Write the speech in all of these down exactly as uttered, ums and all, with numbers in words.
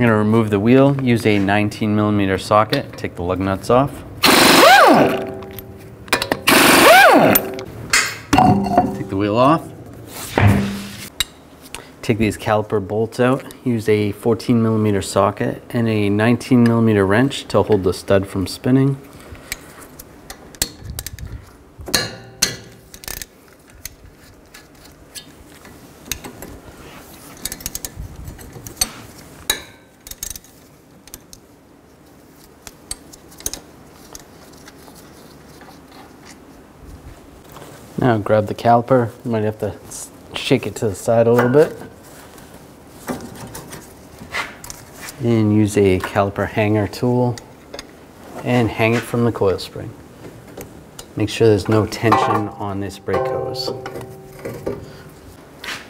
You're gonna remove the wheel, use a nineteen millimeter socket, take the lug nuts off. Take the wheel off. Take these caliper bolts out, use a fourteen millimeter socket and a nineteen millimeter wrench to hold the stud from spinning. Now grab the caliper, you might have to shake it to the side a little bit. And use a caliper hanger tool and hang it from the coil spring. Make sure there's no tension on this brake hose.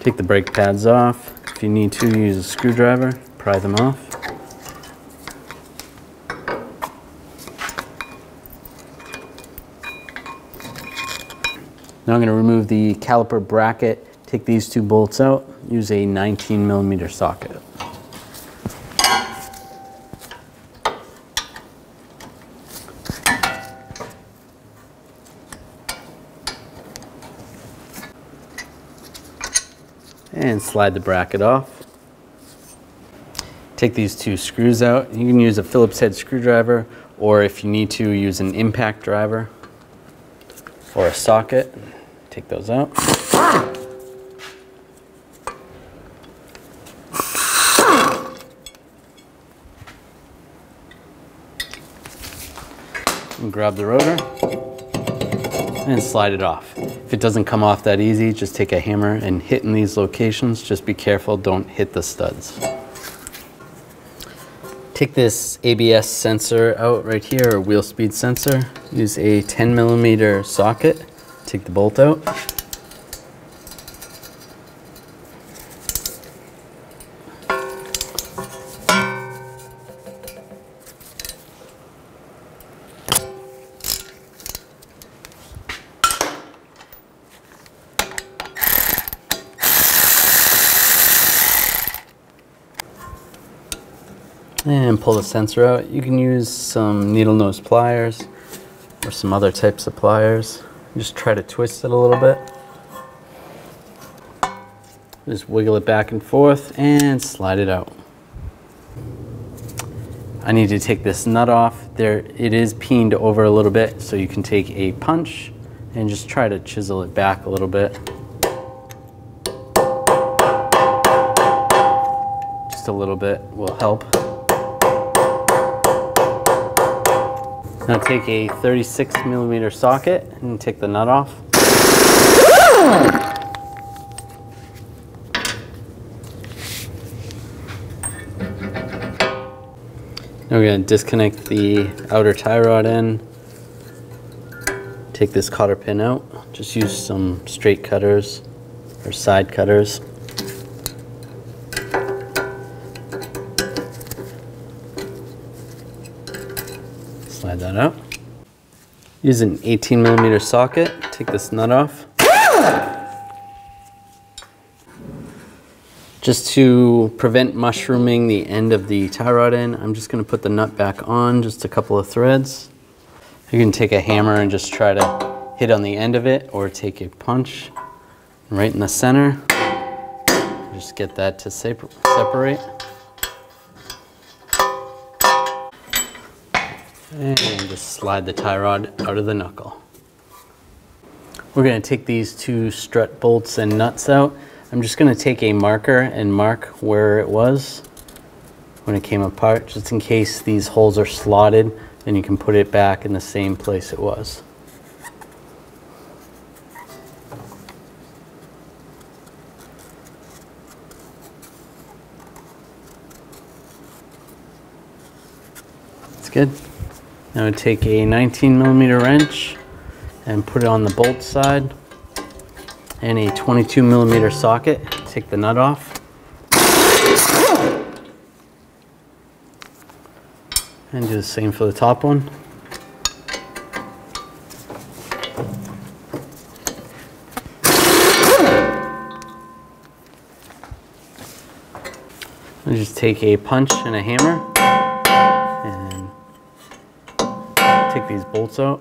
Take the brake pads off. If you need to, use a screwdriver, pry them off. Now I'm going to remove the caliper bracket, take these two bolts out, use a nineteen millimeter socket. And slide the bracket off. Take these two screws out. You can use a Phillips head screwdriver, or if you need to, use an impact driver or a socket. Take those out. And grab the rotor and slide it off. If it doesn't come off that easy, just take a hammer and hit in these locations. Just be careful, don't hit the studs. Take this A B S sensor out right here, or wheel speed sensor. Use a ten millimeter socket. Take the bolt out. And pull the sensor out. You can use some needle nose pliers or some other types of pliers. Just try to twist it a little bit. Just wiggle it back and forth and slide it out. I need to take this nut off. There, it is peened over a little bit, so you can take a punch and just try to chisel it back a little bit. Just a little bit will help. Now take a thirty-six millimeter socket and take the nut off. Now we're going to disconnect the outer tie rod end. Take this cotter pin out. Just use some straight cutters or side cutters. Slide that out. Use an eighteen millimeter socket. Take this nut off. Just to prevent mushrooming the end of the tie rod end, I'm just going to put the nut back on, just a couple of threads. You can take a hammer and just try to hit on the end of it, or take a punch right in the center. Just get that to separate. And just slide the tie rod out of the knuckle. We're going to take these two strut bolts and nuts out. I'm just going to take a marker and mark where it was when it came apart, just in case these holes are slotted, and you can put it back in the same place it was. That's good. Now take a nineteen millimeter wrench and put it on the bolt side, and a twenty-two millimeter socket. Take the nut off. And do the same for the top one. I'll just take a punch and a hammer and take these bolts out.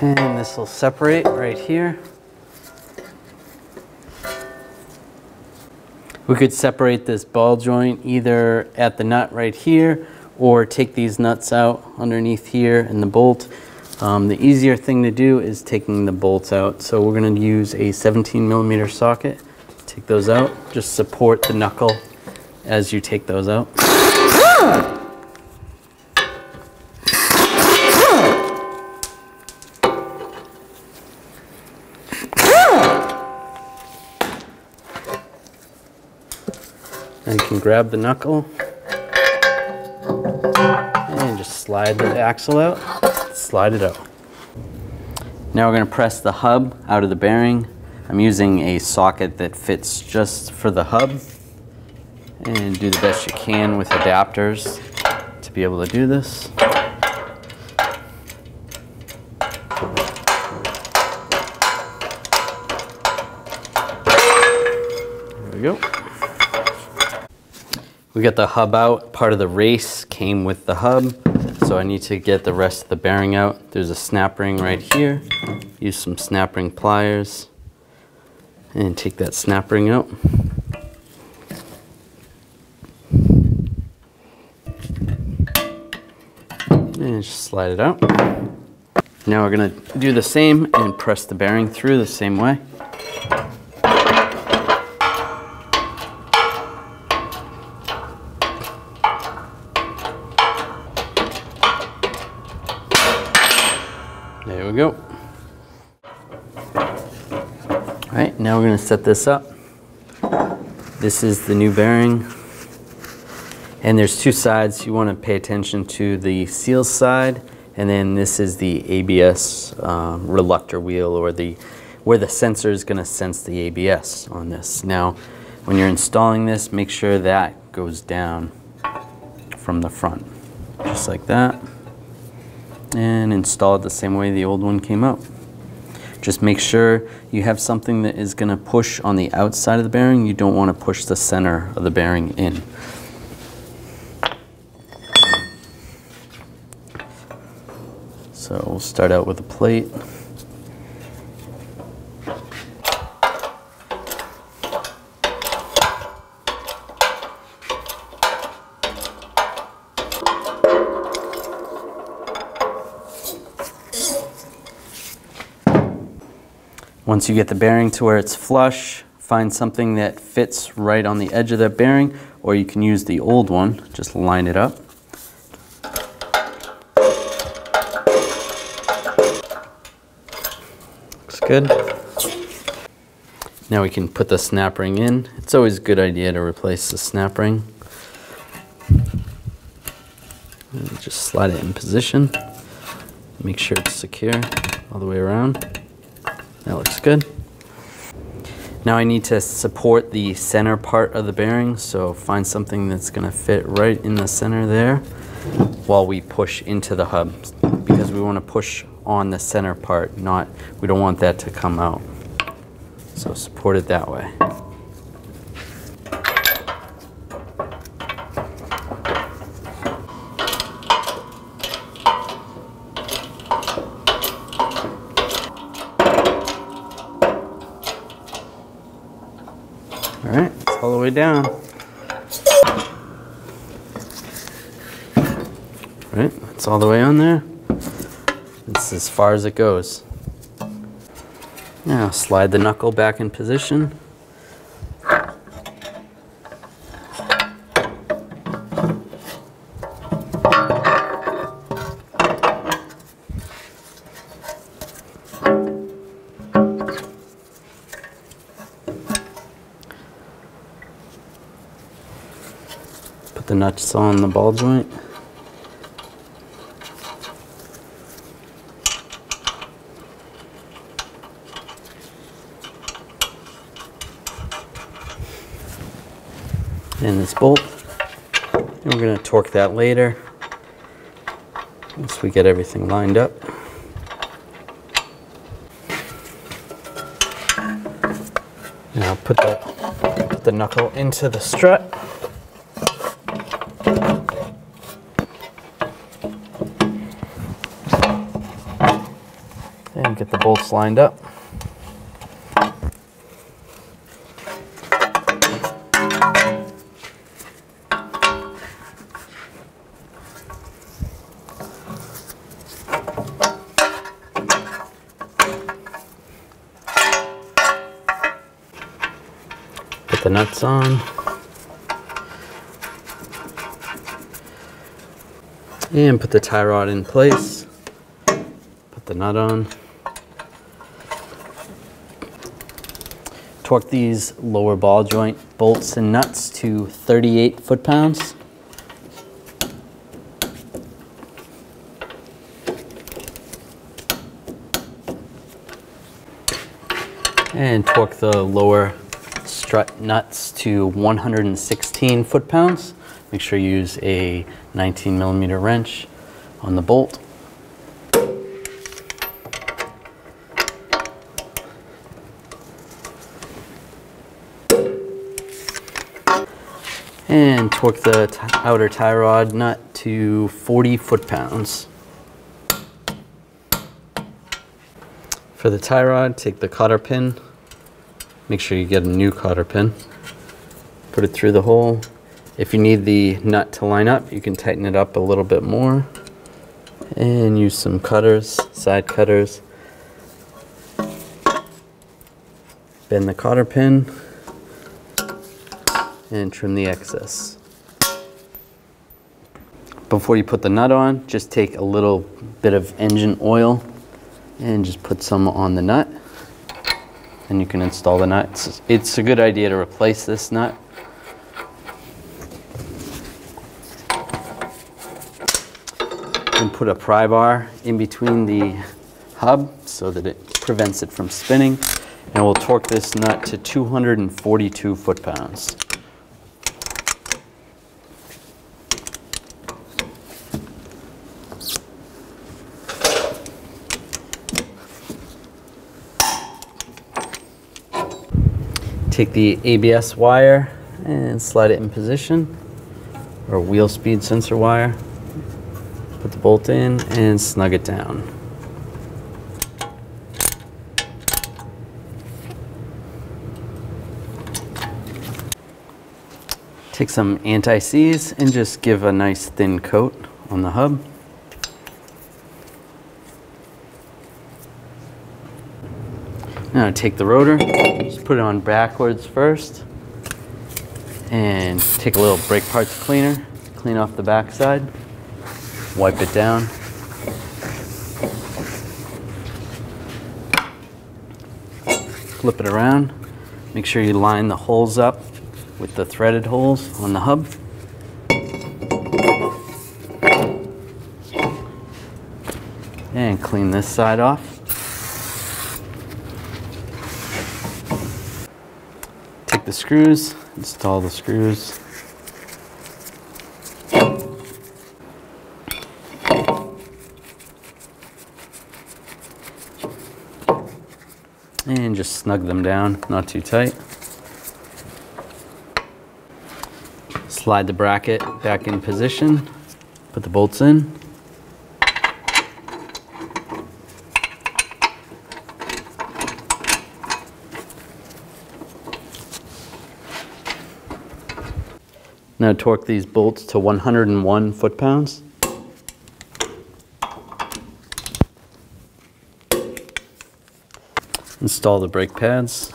And this will separate right here. We could separate this ball joint either at the nut right here or take these nuts out underneath here and the bolt. Um, the easier thing to do is taking the bolts out. So we're going to use a seventeen millimeter socket. Take those out. Just support the knuckle as you take those out. And you can grab the knuckle and just slide the axle out, slide it out. Now we're going to press the hub out of the bearing. I'm using a socket that fits just for the hub, and do the best you can with adapters to be able to do this. There we go. We got the hub out. Part of the race came with the hub, so I need to get the rest of the bearing out. There's a snap ring right here. Use some snap ring pliers and take that snap ring out. And just slide it out. Now we're going to do the same and press the bearing through the same way. There we go. All right, now we're going to set this up. This is the new bearing. And there's two sides. You want to pay attention to the seal side, and then this is the A B S um, reluctor wheel, or the where the sensor is going to sense the A B S on this. Now, when you're installing this, make sure that goes down from the front, just like that. And install it the same way the old one came out. Just make sure you have something that is going to push on the outside of the bearing. You don't want to push the center of the bearing in. So we'll start out with a plate. Once you get the bearing to where it's flush, find something that fits right on the edge of that bearing, or you can use the old one, just line it up. Looks good. Now we can put the snap ring in. It's always a good idea to replace the snap ring. And just slide it in position. Make sure it's secure all the way around. That looks good. Now I need to support the center part of the bearing, so find something that's going to fit right in the center there while we push into the hub, because we want to push on the center part, not, we don't want that to come out. So support it that way. Alright, it's all the way down. Right, that's all the way on there. It's as far as it goes. Now slide the knuckle back in position. The nuts on the ball joint. and this bolt. And we're going to torque that later once we get everything lined up. And I'll put the, put the knuckle into the strut. And get the bolts lined up. The nuts on, and put the tie rod in place, put the nut on, torque these lower ball joint bolts and nuts to thirty-eight foot-pounds. And torque the lower strut nuts to one hundred sixteen foot-pounds. Make sure you use a nineteen millimeter wrench on the bolt. And torque the t- outer tie rod nut to forty foot-pounds. For the tie rod, take the cotter pin. Make sure you get a new cotter pin. Put it through the hole. If you need the nut to line up, you can tighten it up a little bit more and use some cutters, side cutters. Bend the cotter pin and trim the excess. Before you put the nut on, just take a little bit of engine oil and just put some on the nut. And you can install the nuts. It's a good idea to replace this nut. And put a pry bar in between the hub so that it prevents it from spinning. And we'll torque this nut to two hundred forty-two foot-pounds. Take the A B S wire and slide it in position, or wheel speed sensor wire. Put the bolt in and snug it down. Take some anti-seize and just give a nice thin coat on the hub. Now take the rotor, just put it on backwards first, and take a little brake parts cleaner, clean off the backside, wipe it down. Flip it around, make sure you line the holes up with the threaded holes on the hub. And clean this side off. The screws, install the screws. And just snug them down, not too tight. Slide the bracket back in position, put the bolts in. Now torque these bolts to one hundred one foot-pounds. Install the brake pads.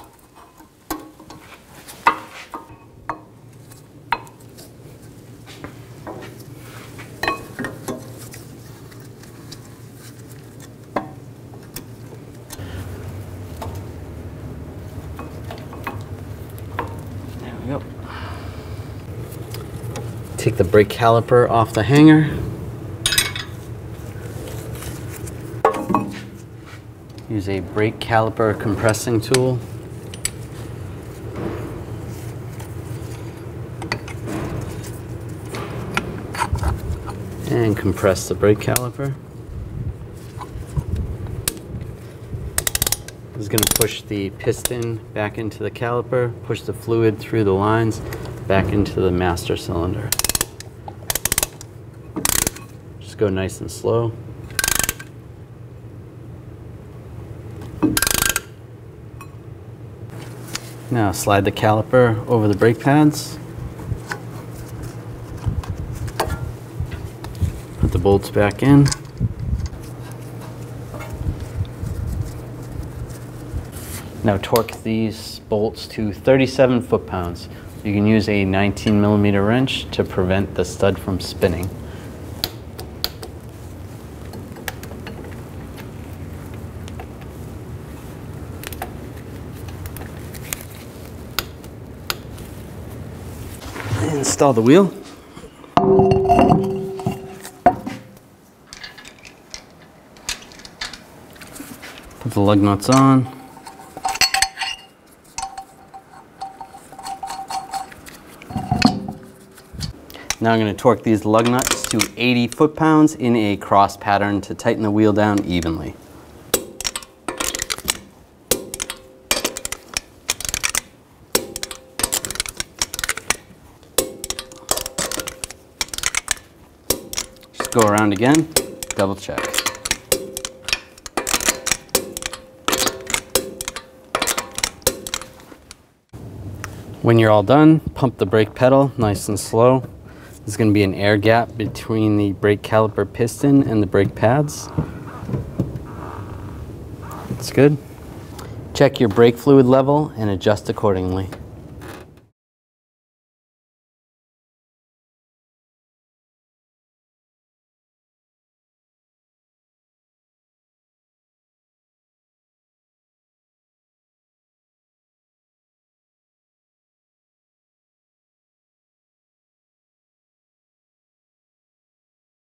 There we go. Take the brake caliper off the hanger. Use a brake caliper compressing tool. and compress the brake caliper. This is going to push the piston back into the caliper, push the fluid through the lines back into the master cylinder. Just go nice and slow. Now slide the caliper over the brake pads. Put the bolts back in. Now torque these bolts to thirty-seven foot-pounds. You can use a nineteen millimeter wrench to prevent the stud from spinning. Install the wheel. Put the lug nuts on. Now I'm going to torque these lug nuts to eighty foot-pounds in a cross pattern to tighten the wheel down evenly. Go around again, double check. When you're all done, pump the brake pedal nice and slow. There's going to be an air gap between the brake caliper piston and the brake pads. That's good. Check your brake fluid level and adjust accordingly.